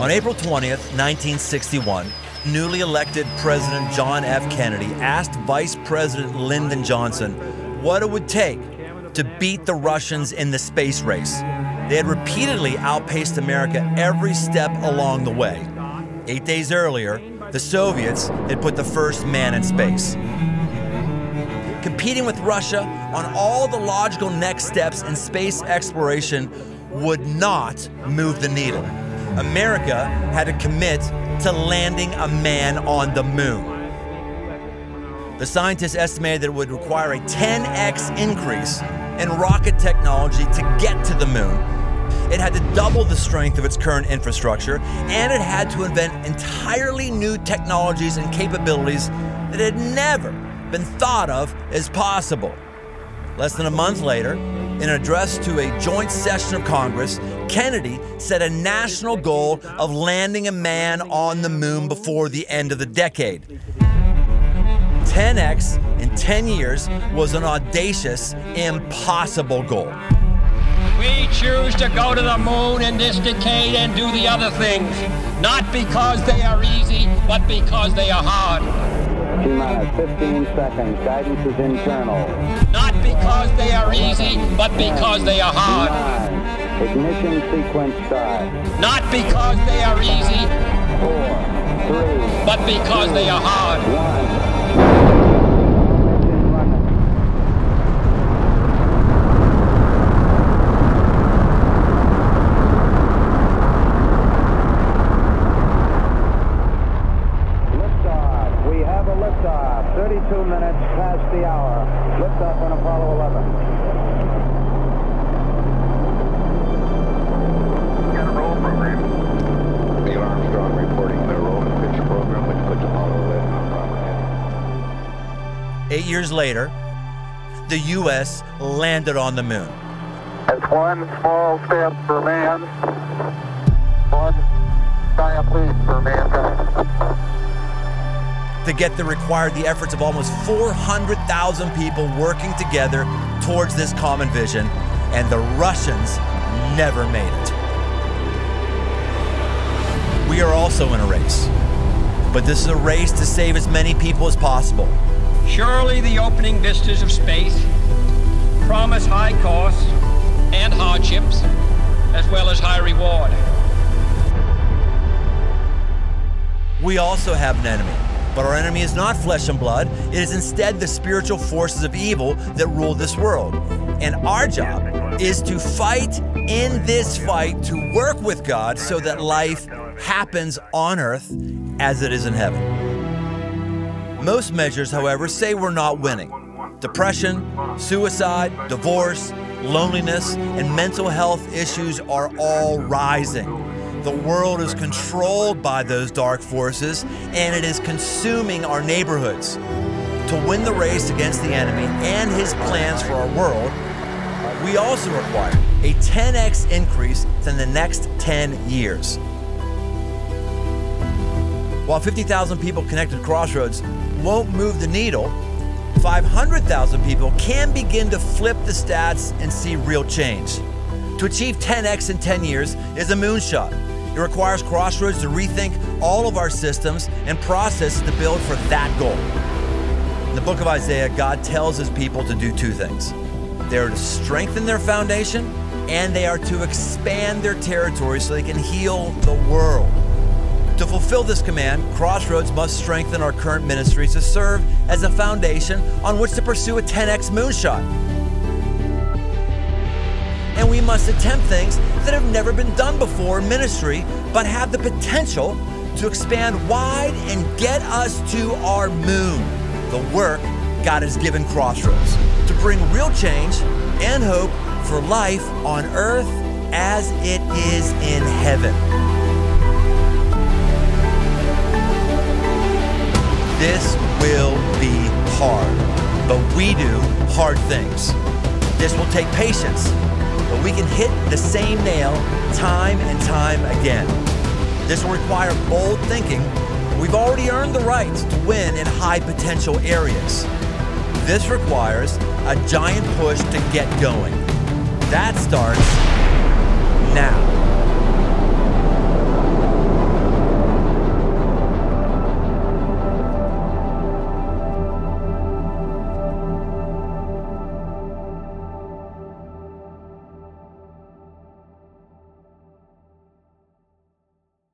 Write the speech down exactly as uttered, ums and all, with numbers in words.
On April twentieth, nineteen sixty-one, newly elected President John F. Kennedy asked Vice President Lyndon Johnson what it would take to beat the Russians in the space race. They had repeatedly outpaced America every step along the way. Eight days earlier, the Soviets had put the first man in space. Competing with Russia on all the logical next steps in space exploration would not move the needle. America had to commit to landing a man on the moon. The scientists estimated that it would require a ten X increase in rocket technology to get to the moon. It had to double the strength of its current infrastructure, and it had to invent entirely new technologies and capabilities that had never been thought of as possible. Less than a month later, in an address to a joint session of Congress, Kennedy set a national goal of landing a man on the moon before the end of the decade. ten X in ten years was an audacious, impossible goal. We choose to go to the moon in this decade and do the other things, not because they are easy, but because they are hard. T minus fifteen seconds, guidance is internal. Not because they are easy, but because they are hard. Nine. Ignition sequence start. Not because they are easy, Four, three, but because two, they are hard. One. thirty-two minutes past the hour. Lift off on Apollo eleven. Got a roll program. Neil Armstrong reporting their roll and picture program, which puts Apollo eleven on proper heading. Eight years later, the U S landed on the moon. It's one small step for man, one giant leap for mankind. To get there required the efforts of almost four hundred thousand people working together towards this common vision, and the Russians never made it. We are also in a race, but this is a race to save as many people as possible. Surely the opening vistas of space promise high costs and hardships, as well as high reward. We also have an enemy. But our enemy is not flesh and blood. It is instead the spiritual forces of evil that rule this world. And our job is to fight in this fight, to work with God so that life happens on earth as it is in heaven. Most measures, however, say we're not winning. Depression, suicide, divorce, loneliness, and mental health issues are all rising. The world is controlled by those dark forces, and it is consuming our neighborhoods. To win the race against the enemy and his plans for our world, we also require a ten X increase in the next ten years. While fifty thousand people connected Crossroads won't move the needle, five hundred thousand people can begin to flip the stats and see real change. To achieve ten X in ten years is a moonshot. It requires Crossroads to rethink all of our systems and processes to build for that goal. In the book of Isaiah, God tells his people to do two things. They are to strengthen their foundation, and they are to expand their territory so they can heal the world. To fulfill this command, Crossroads must strengthen our current ministries to serve as a foundation on which to pursue a ten X moonshot. And we must attempt things that have never been done before in ministry, but have the potential to expand wide and get us to our moon. The work God has given Crossroads to bring real change and hope for life on earth as it is in heaven. This will be hard, but we do hard things. This will take patience. But we can hit the same nail time and time again. This will require bold thinking We've already earned the right to win in high potential areas. This requires a giant push to get going. That starts now.